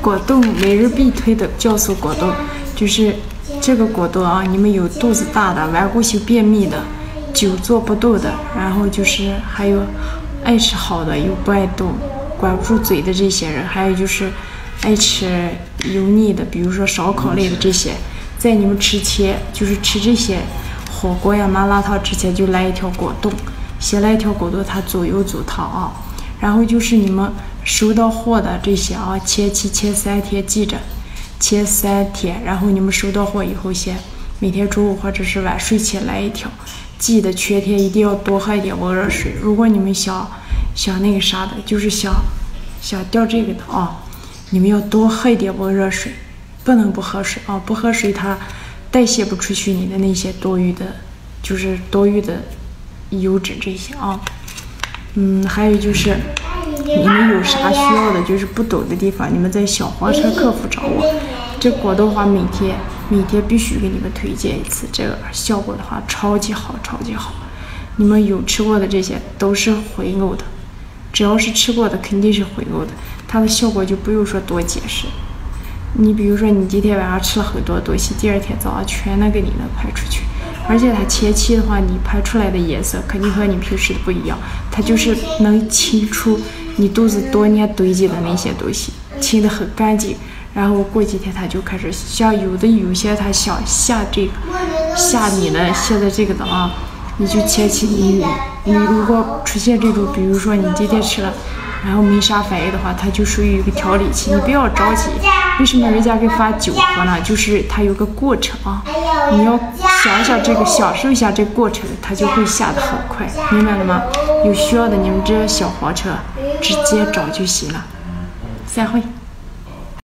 果冻每日必推的酵素果冻，就是这个果冻啊，你们有肚子大的、顽固性便秘的、久坐不动的，然后就是还有爱吃好的又不爱动、管不住嘴的这些人，还有就是爱吃油腻的，比如说烧烤类的这些，在你们吃前，就是吃这些火锅呀、麻辣烫之前，就来一条果冻，先来一条果冻，它左右阻糖啊。然后就是你们收到货的这些啊，前3天记着，前3天。然后你们收到货以后，先每天中午或者是晚睡前来一条，记得全天一定要多喝一点温热水。如果你们想那个啥的，就是想掉这个的啊，你们要多喝一点温热水，不能不喝水啊，不喝水它代谢不出去你的那些多余的油脂这些啊。还有就是你们有啥需要的，就是不懂的地方，你们在小黄车客服找我。这果冻的话，每天必须给你们推荐一次，这个效果的话超级好，超级好。你们有吃过的这些都是回购的，只要是吃过的肯定是回购的，它的效果就不用说多解释。你比如说你今天晚上吃了很多东西，第二天早上全能给你能排出去，而且它前期的话，你排出来的颜色肯定和你平时的不一样，它就是能清出你肚子多年堆积的那些东西，清得很干净。然后过几天它就开始像有些它想下这个下你的现在这个的啊，你就前期你如果出现这种，比如说你今天吃了然后没啥反应的话，它就属于一个调理期，你不要着急。为什么人家给发9盒呢？就是它有个过程啊，你要享受一下这个过程，它就会下得很快，明白了吗？有需要的你们这小黄车直接找就行了。散会。